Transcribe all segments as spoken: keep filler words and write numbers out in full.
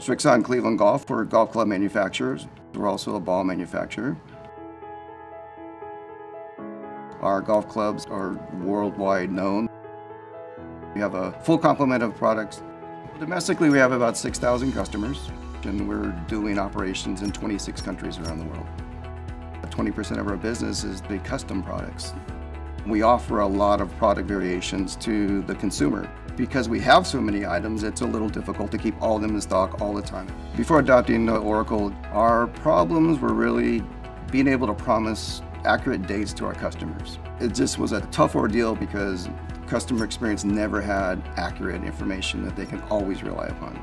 Srixon Cleveland Golf, we're a golf club manufacturer. We're also a ball manufacturer. Our golf clubs are worldwide known. We have a full complement of products. Domestically, we have about six thousand customers, and we're doing operations in twenty-six countries around the world. twenty percent of our business is the custom products. We offer a lot of product variations to the consumer. Because we have so many items, it's a little difficult to keep all of them in stock all the time. Before adopting Oracle, our problems were really being able to promise accurate dates to our customers. It just was a tough ordeal because customer experience never had accurate information that they can always rely upon.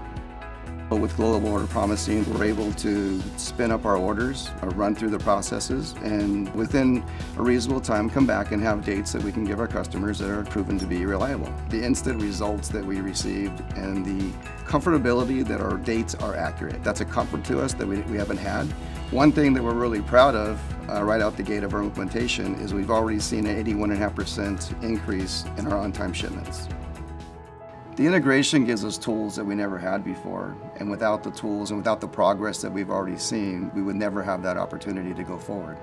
But with Global Order Promising, we're able to spin up our orders, or run through the processes, and within a reasonable time come back and have dates that we can give our customers that are proven to be reliable. The instant results that we received and the comfortability that our dates are accurate, that's a comfort to us that we, we haven't had. One thing that we're really proud of uh, right out the gate of our implementation is we've already seen an eighty-one point five percent increase in our on-time shipments. The integration gives us tools that we never had before, and without the tools and without the progress that we've already seen, we would never have that opportunity to go forward.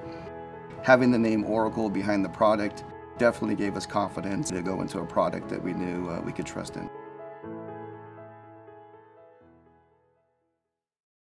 Having the name Oracle behind the product definitely gave us confidence to go into a product that we knew uh, we could trust in.